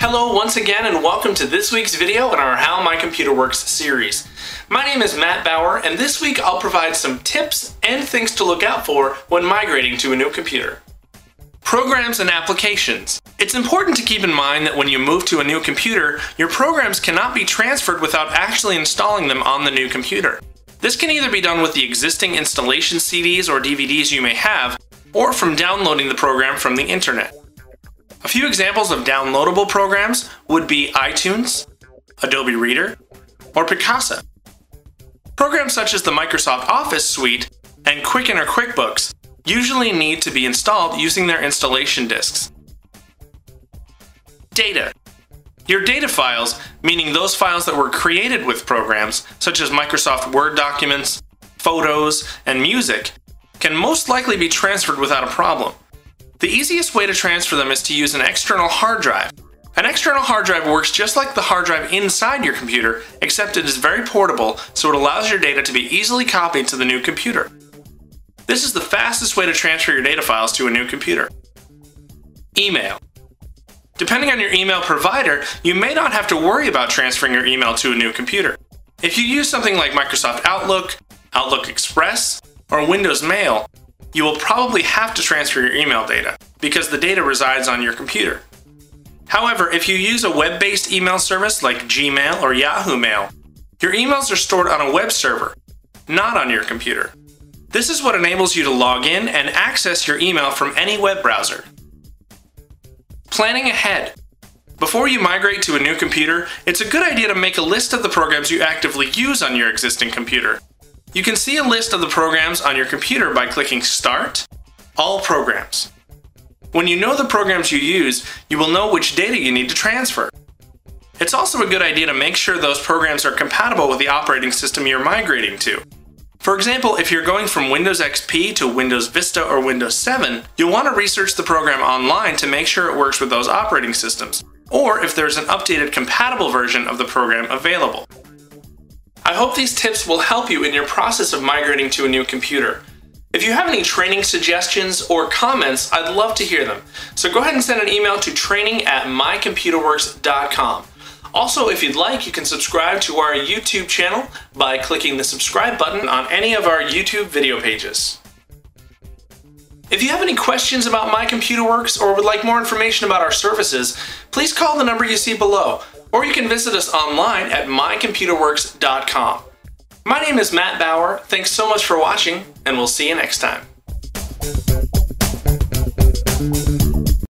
Hello once again and welcome to this week's video in our How My Computer Works series. My name is Matt Bauer and this week I'll provide some tips and things to look out for when migrating to a new computer. Programs and applications. It's important to keep in mind that when you move to a new computer, your programs cannot be transferred without actually installing them on the new computer. This can either be done with the existing installation CDs or DVDs you may have, or from downloading the program from the internet. A few examples of downloadable programs would be iTunes, Adobe Reader, or Picasa. Programs such as the Microsoft Office Suite and Quicken or QuickBooks usually need to be installed using their installation disks. Data. Your data files, meaning those files that were created with programs such as Microsoft Word documents, photos, and music, can most likely be transferred without a problem. The easiest way to transfer them is to use an external hard drive. An external hard drive works just like the hard drive inside your computer, except it is very portable, so it allows your data to be easily copied to the new computer. This is the fastest way to transfer your data files to a new computer. Email. Depending on your email provider, you may not have to worry about transferring your email to a new computer. If you use something like Microsoft Outlook, Outlook Express, or Windows Mail, you will probably have to transfer your email data because the data resides on your computer. However, if you use a web-based email service like Gmail or Yahoo Mail, your emails are stored on a web server, not on your computer. This is what enables you to log in and access your email from any web browser. Planning ahead. Before you migrate to a new computer, it's a good idea to make a list of the programs you actively use on your existing computer. You can see a list of the programs on your computer by clicking Start, All Programs. When you know the programs you use, you will know which data you need to transfer. It's also a good idea to make sure those programs are compatible with the operating system you're migrating to. For example, if you're going from Windows XP to Windows Vista or Windows 7, you'll want to research the program online to make sure it works with those operating systems, or if there's an updated compatible version of the program available. I hope these tips will help you in your process of migrating to a new computer. If you have any training suggestions or comments, I'd love to hear them. So go ahead and send an email to training@mycomputerworks.com. Also, if you'd like, you can subscribe to our YouTube channel by clicking the subscribe button on any of our YouTube video pages. If you have any questions about MyComputerWorks or would like more information about our services, please call the number you see below, or you can visit us online at MyComputerWorks.com. My name is Matt Bauer, thanks so much for watching, and we'll see you next time.